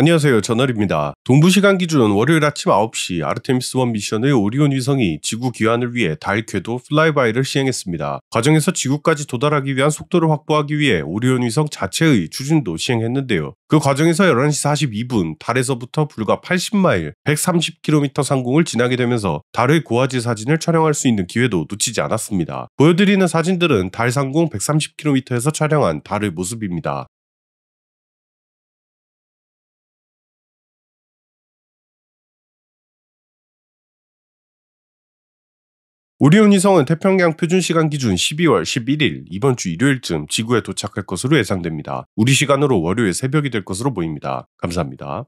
안녕하세요. 전월입니다. 동부시간 기준 월요일 아침 9시 아르테미스1 미션의 오리온 위성이 지구 귀환을 위해 달 궤도 플라이바이를 시행했습니다. 과정에서 지구까지 도달하기 위한 속도를 확보하기 위해 오리온 위성 자체의 추진도 시행했는데요. 그 과정에서 11시 42분 달에서부터 불과 80마일 130km 상공을 지나게 되면서 달의 고화질 사진을 촬영할 수 있는 기회도 놓치지 않았습니다. 보여드리는 사진들은 달 상공 130km에서 촬영한 달의 모습입니다. 오리온 위성은 태평양 표준시간 기준 12월 11일 이번 주 일요일쯤 지구에 도착할 것으로 예상됩니다. 우리 시간으로 월요일 새벽이 될 것으로 보입니다. 감사합니다.